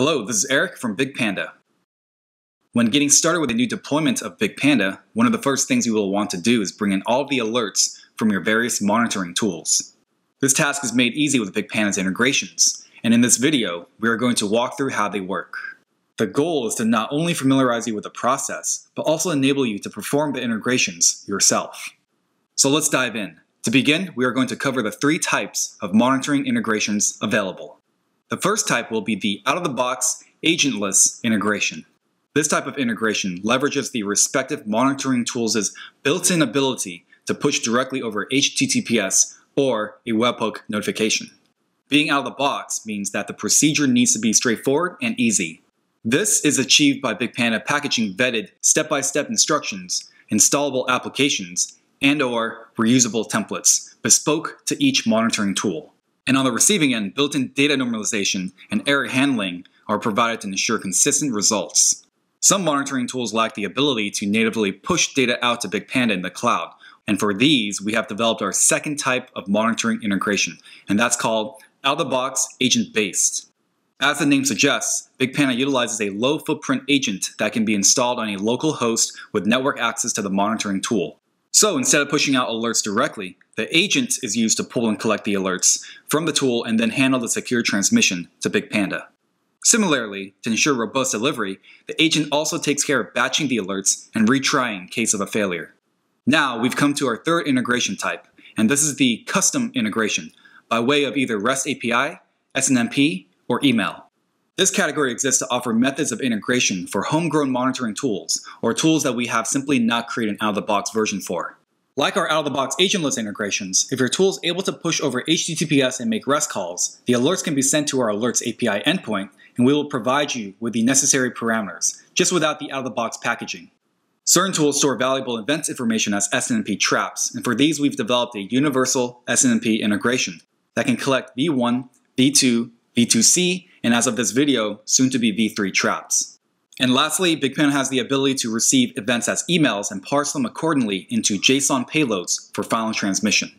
Hello, this is Eric from BigPanda. When getting started with a new deployment of BigPanda, one of the first things you will want to do is bring in all the alerts from your various monitoring tools. This task is made easy with BigPanda's integrations, and in this video, we are going to walk through how they work. The goal is to not only familiarize you with the process, but also enable you to perform the integrations yourself. So let's dive in. To begin, we are going to cover the three types of monitoring integrations available. The first type will be the out-of-the-box, agentless integration. This type of integration leverages the respective monitoring tools' built-in ability to push directly over HTTPS or a webhook notification. Being out of the box means that the procedure needs to be straightforward and easy. This is achieved by BigPanda packaging vetted step-by-step instructions, installable applications, and/or reusable templates bespoke to each monitoring tool. And on the receiving end, built-in data normalization and error handling are provided to ensure consistent results. Some monitoring tools lack the ability to natively push data out to BigPanda in the cloud, and for these, we have developed our second type of monitoring integration, and that's called out-of-the-box agent-based. As the name suggests, BigPanda utilizes a low-footprint agent that can be installed on a local host with network access to the monitoring tool. So instead of pushing out alerts directly, the agent is used to pull and collect the alerts from the tool and then handle the secure transmission to BigPanda. Similarly, to ensure robust delivery, the agent also takes care of batching the alerts and retrying in case of a failure. Now we've come to our third integration type, and this is the custom integration by way of either REST API, SNMP, or email. This category exists to offer methods of integration for homegrown monitoring tools, or tools that we have simply not created an out-of-the-box version for. Like our out-of-the-box agentless integrations, if your tool is able to push over HTTPS and make REST calls, the alerts can be sent to our Alerts API endpoint, and we will provide you with the necessary parameters, just without the out-of-the-box packaging. Certain tools store valuable events information as SNMP traps, and for these we've developed a universal SNMP integration that can collect v1, v2, v2c, and as of this video, soon to be v3 traps. And lastly, BigPanda has the ability to receive events as emails and parse them accordingly into JSON payloads for final transmission.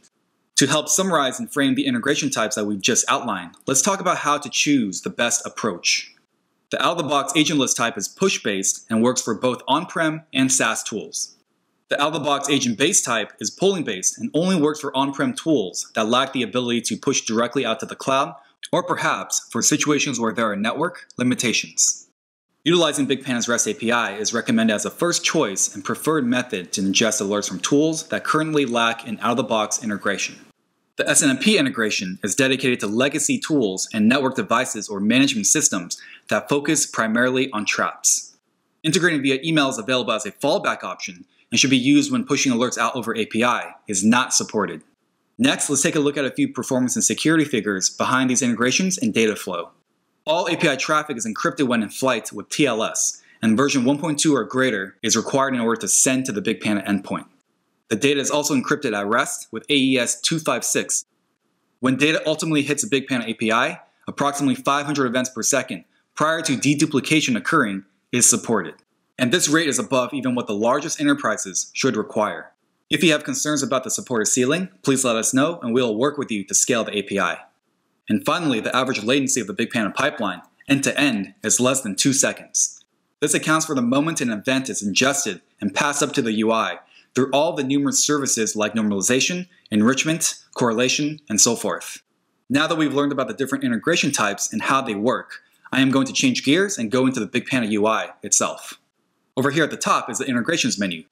To help summarize and frame the integration types that we've just outlined, let's talk about how to choose the best approach. The out-of-the-box agentless type is push-based and works for both on-prem and SaaS tools. The out-of-the-box agent-based type is polling-based and only works for on-prem tools that lack the ability to push directly out to the cloud, or perhaps for situations where there are network limitations. Utilizing BigPanda's REST API is recommended as a first choice and preferred method to ingest alerts from tools that currently lack an out-of-the-box integration. The SNMP integration is dedicated to legacy tools and network devices or management systems that focus primarily on traps. Integrating via email is available as a fallback option and should be used when pushing alerts out over API is not supported. Next, let's take a look at a few performance and security figures behind these integrations and data flow. All API traffic is encrypted when in flight with TLS, and version 1.2 or greater is required in order to send to the BigPanda endpoint. The data is also encrypted at rest with AES-256. When data ultimately hits the BigPanda API, approximately 500 events per second prior to deduplication occurring is supported. And this rate is above even what the largest enterprises should require. If you have concerns about the supported ceiling, please let us know and we'll work with you to scale the API. And finally, the average latency of the BigPanda pipeline, end-to-end, is less than 2 seconds. This accounts for the moment an event is ingested and passed up to the UI through all the numerous services like normalization, enrichment, correlation, and so forth. Now that we've learned about the different integration types and how they work, I am going to change gears and go into the BigPanda UI itself. Over here at the top is the integrations menu.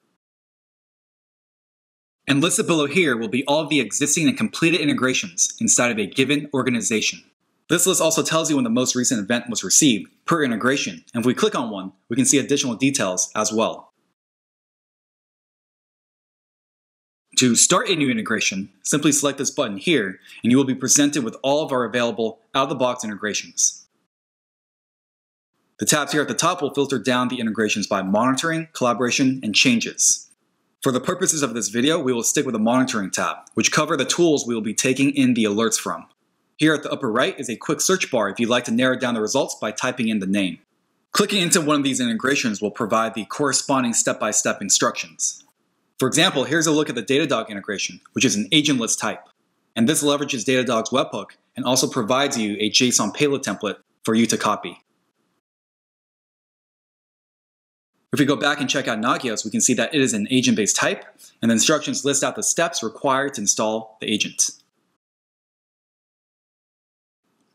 And listed below here will be all of the existing and completed integrations inside of a given organization. This list also tells you when the most recent event was received per integration, and if we click on one, we can see additional details as well. To start a new integration, simply select this button here, and you will be presented with all of our available out-of-the-box integrations. The tabs here at the top will filter down the integrations by monitoring, collaboration, and changes. For the purposes of this video, we will stick with the monitoring tab, which cover the tools we will be taking in the alerts from. Here at the upper right is a quick search bar if you'd like to narrow down the results by typing in the name. Clicking into one of these integrations will provide the corresponding step-by-step instructions. For example, here's a look at the Datadog integration, which is an agentless type. And this leverages Datadog's webhook and also provides you a JSON payload template for you to copy. If we go back and check out Nagios, we can see that it is an agent-based type, and the instructions list out the steps required to install the agent.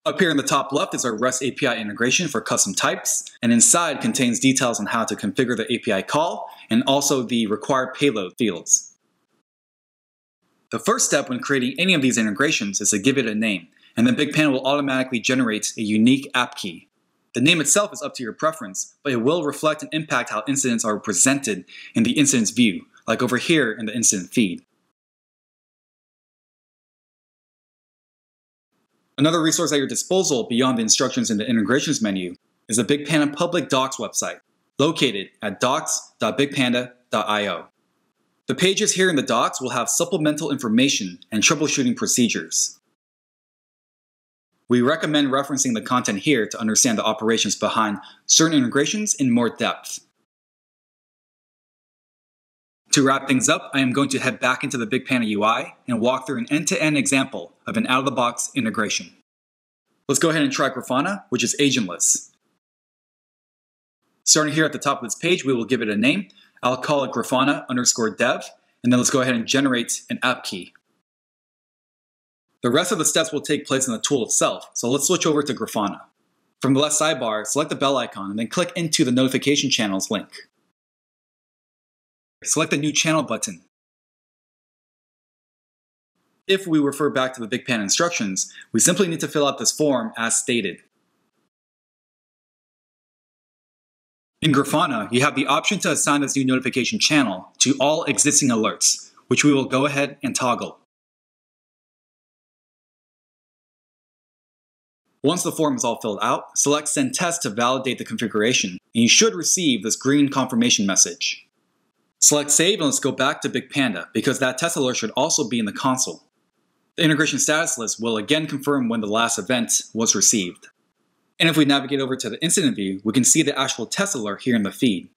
Up here in the top left is our REST API integration for custom types, and inside contains details on how to configure the API call and also the required payload fields. The first step when creating any of these integrations is to give it a name, and then BigPanda will automatically generate a unique app key. The name itself is up to your preference, but it will reflect and impact how incidents are presented in the incidents view, like over here in the incident feed. Another resource at your disposal beyond the instructions in the integrations menu is the BigPanda public docs website, located at docs.bigpanda.io. The pages here in the docs will have supplemental information and troubleshooting procedures. We recommend referencing the content here to understand the operations behind certain integrations in more depth. To wrap things up, I am going to head back into the BigPanda UI and walk through an end-to-end example of an out-of-the-box integration. Let's go ahead and try Grafana, which is agentless. Starting here at the top of this page, we will give it a name. I'll call it Grafana_dev, and then let's go ahead and generate an app key. The rest of the steps will take place in the tool itself, so let's switch over to Grafana. From the left sidebar, select the bell icon and then click into the notification channels link. Select the new channel button. If we refer back to the BigPanda instructions, we simply need to fill out this form as stated. In Grafana, you have the option to assign this new notification channel to all existing alerts, which we will go ahead and toggle. Once the form is all filled out, select Send Test to validate the configuration, and you should receive this green confirmation message. Select Save and let's go back to BigPanda, because that test alert should also be in the console. The integration status list will again confirm when the last event was received. And if we navigate over to the incident view, we can see the actual test alert here in the feed.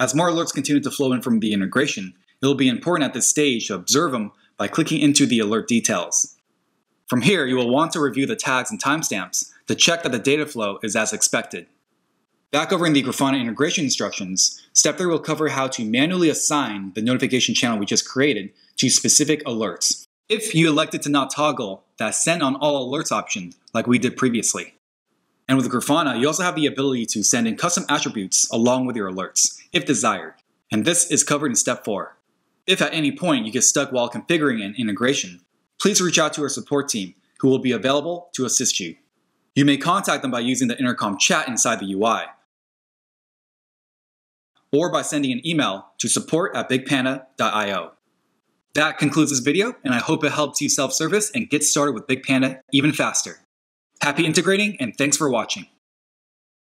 As more alerts continue to flow in from the integration, it will be important at this stage to observe them by clicking into the alert details. From here, you will want to review the tags and timestamps to check that the data flow is as expected. Back over in the Grafana integration instructions, step 3 will cover how to manually assign the notification channel we just created to specific alerts, if you elected to not toggle that send on all alerts option like we did previously. And with Grafana, you also have the ability to send in custom attributes along with your alerts, if desired. And this is covered in step 4. If at any point you get stuck while configuring an integration, please reach out to our support team, who will be available to assist you. You may contact them by using the intercom chat inside the UI, or by sending an email to support@bigpanda.io. That concludes this video, and I hope it helps you self-service and get started with BigPanda even faster. Happy integrating, and thanks for watching.